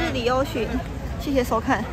是李优寻，谢谢收看。